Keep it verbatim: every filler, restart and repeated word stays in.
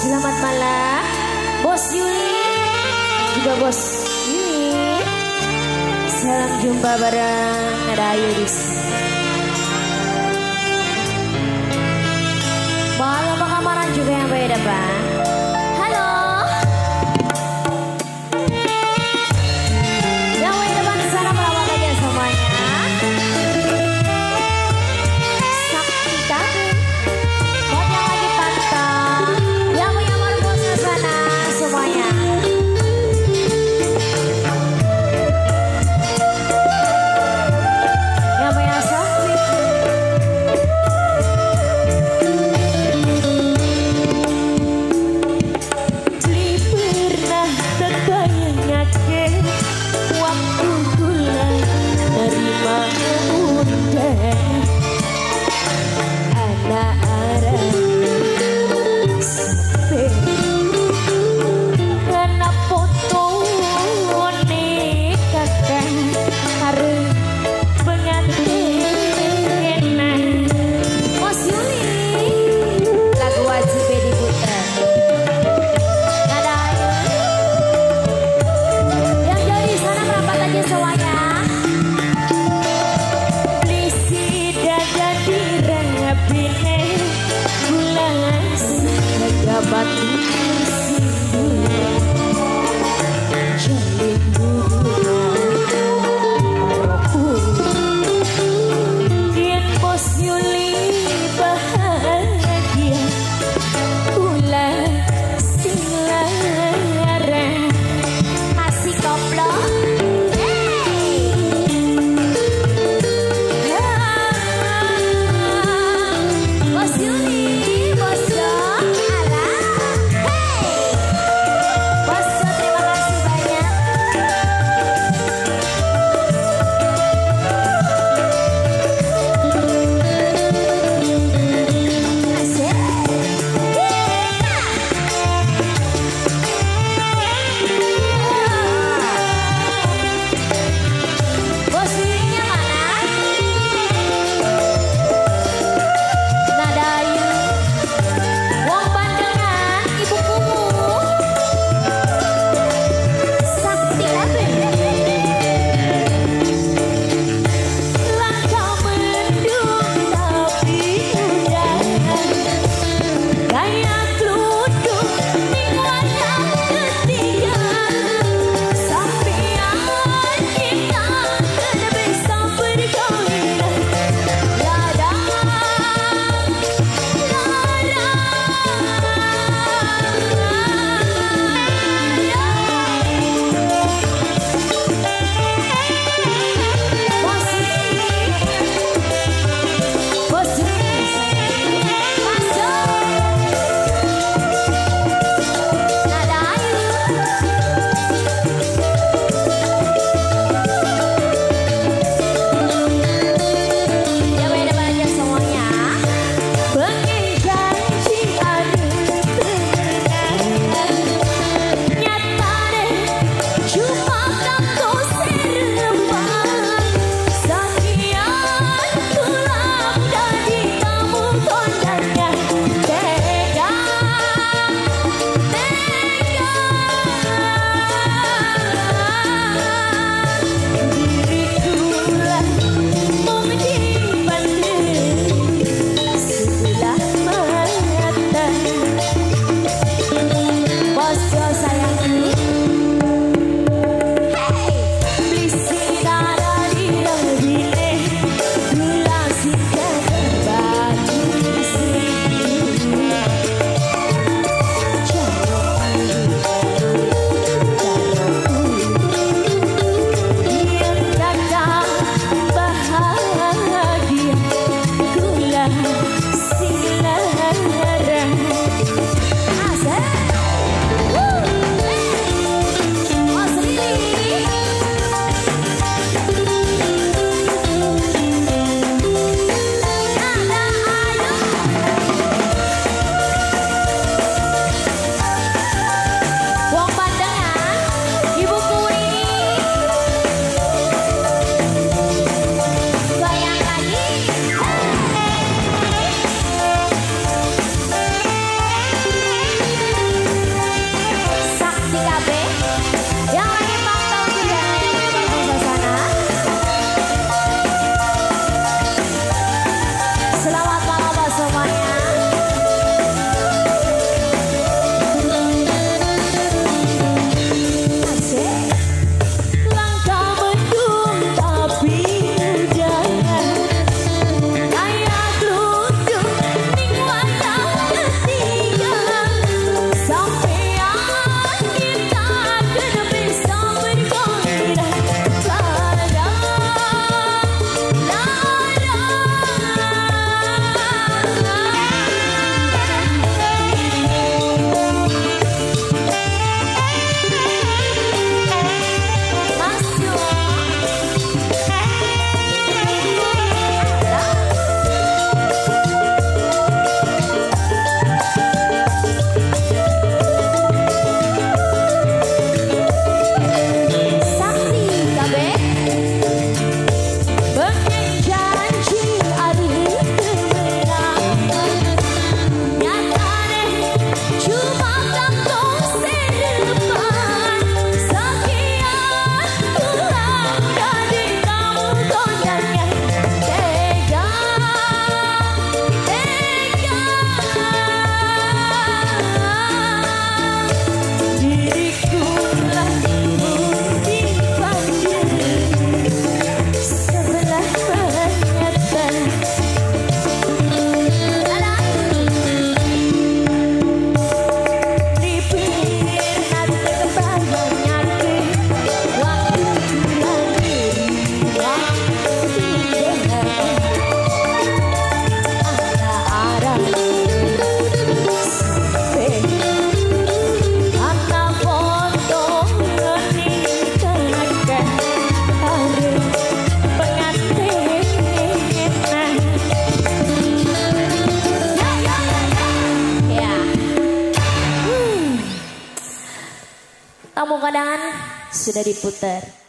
Selamat malam Bos Yuli, juga Bos Yuli. Salam jumpa bareng Nada Ayu di sini. Malam pengamaran juga yang beda, Pak. Pemungkadan sudah diputar.